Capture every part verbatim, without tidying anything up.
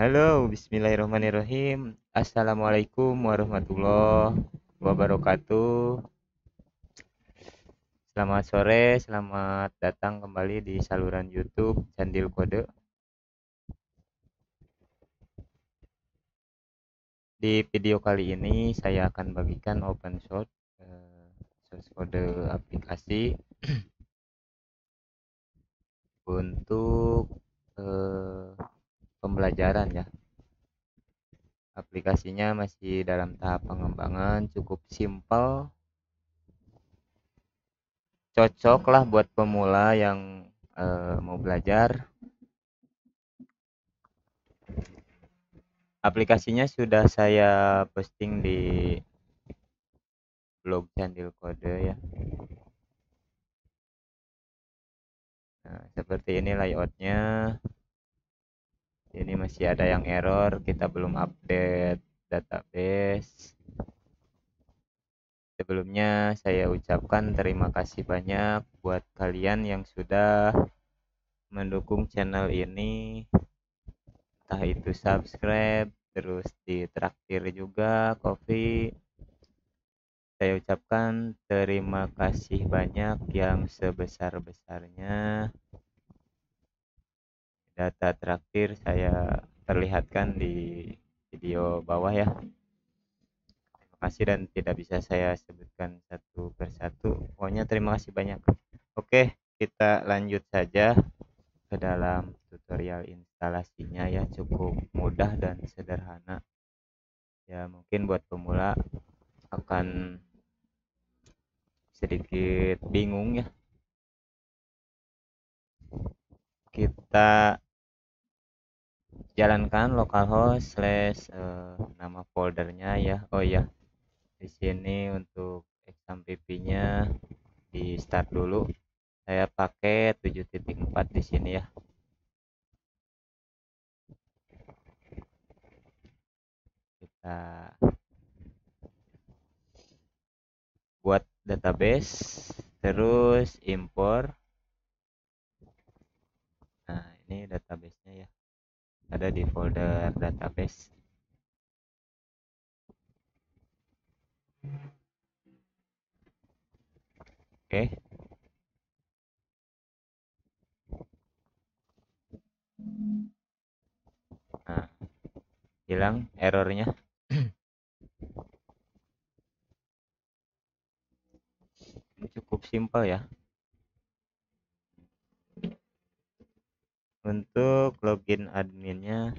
Halo, bismillahirrahmanirrahim. Assalamualaikum warahmatullahi wabarakatuh. Selamat sore, selamat datang kembali di saluran YouTube Candil Kode. Di video kali ini saya akan bagikan open source eh, source kode aplikasi untuk eh, pembelajaran ya. Aplikasinya masih dalam tahap pengembangan, cukup simple, cocok lah buat pemula yang eh, mau belajar. Aplikasinya sudah saya posting di blog Candil Kode ya. Nah, seperti ini layoutnya. Ini masih ada yang error, kita belum update database. Sebelumnya saya ucapkan terima kasih banyak buat kalian yang sudah mendukung channel ini. Entah itu subscribe, terus ditraktir juga kopi. Saya ucapkan terima kasih banyak yang sebesar-besarnya. Data terakhir saya perlihatkan di video bawah ya. Terima kasih, dan tidak bisa saya sebutkan satu persatu. Pokoknya terima kasih banyak. Oke, kita lanjut saja ke dalam tutorial instalasinya ya. Cukup mudah dan sederhana ya, mungkin buat pemula akan sedikit bingung ya. Kita jalankan localhost slash eh, nama foldernya ya. Oh ya, di sini untuk xmpp-nya di start dulu. Saya pakai tujuh titik empat di sini ya. Kita buat database, terus import. Nah, ini databasenya ya, ada di folder database. Oke, nah, hilang errornya. Ini cukup simpel ya. Untuk login adminnya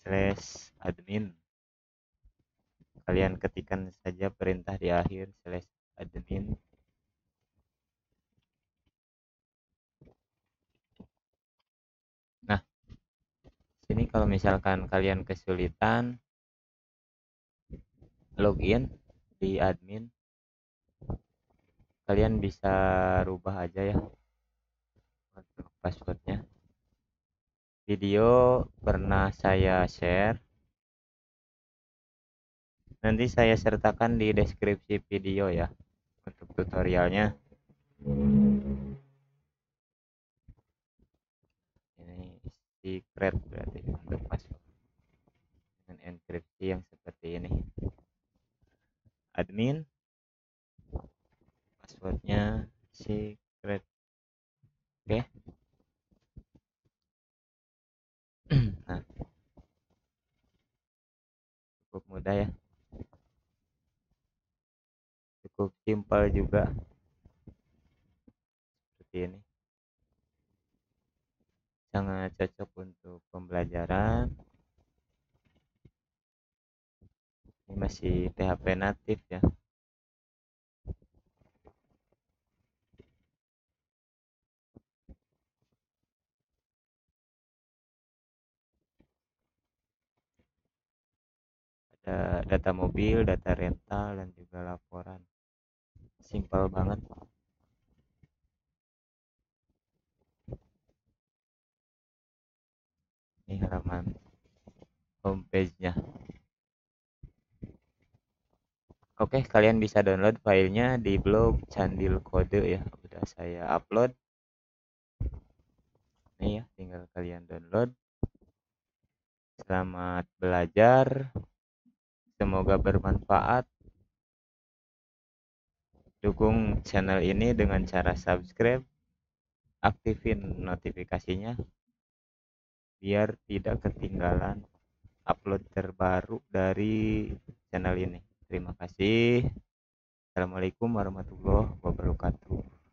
slash admin, kalian ketikkan saja perintah di akhir slash admin. Nah, sini kalau misalkan kalian kesulitan login di admin, kalian bisa rubah aja ya untuk passwordnya. Video pernah saya share, nanti saya sertakan di deskripsi video ya untuk tutorialnya. Ini secret berarti untuk password dengan enkripsi yang seperti ini. Admin, passwordnya secret. Oke. Nah, cukup mudah ya, cukup simpel juga seperti ini. Sangat cocok untuk pembelajaran. Ini masih P H P natif ya. Data mobil, data rental, dan juga laporan. Simpel banget. Ini halaman homepage-nya. Oke, kalian bisa download filenya di blog Candil Kode ya. Udah saya upload. Ini ya, tinggal kalian download. Selamat belajar. Semoga bermanfaat. Dukung channel ini dengan cara subscribe, aktifin notifikasinya biar tidak ketinggalan upload terbaru dari channel ini. Terima kasih. Assalamualaikum warahmatullahi wabarakatuh.